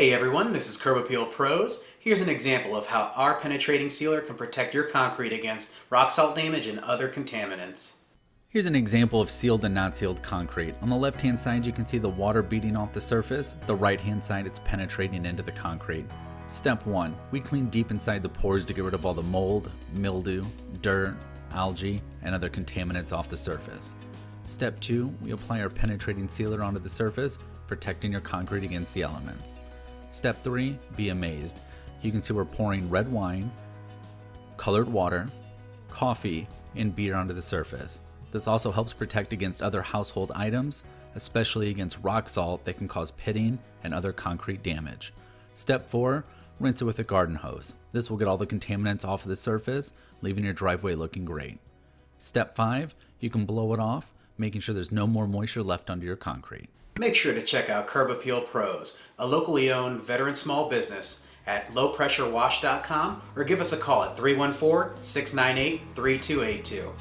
Hey everyone, this is Curb Appeal Pros. Here's an example of how our penetrating sealer can protect your concrete against rock salt damage and other contaminants. Here's an example of sealed and not sealed concrete. On the left hand side you can see the water beating off the surface, the right hand side it's penetrating into the concrete. Step 1. We clean deep inside the pores to get rid of all the mold, mildew, dirt, algae, and other contaminants off the surface. Step 2. We apply our penetrating sealer onto the surface, protecting your concrete against the elements. Step 3, be amazed. You can see we're pouring red wine, colored water, coffee, and beer onto the surface. This also helps protect against other household items, especially against rock salt that can cause pitting and other concrete damage. Step 4, rinse it with a garden hose. This will get all the contaminants off of the surface, leaving your driveway looking great. Step 5, you can blow it off, making sure there's no more moisture left under your concrete. Make sure to check out Curb Appeal Pros, a locally owned veteran small business, at lowpressurewash.com or give us a call at 314-698-3282.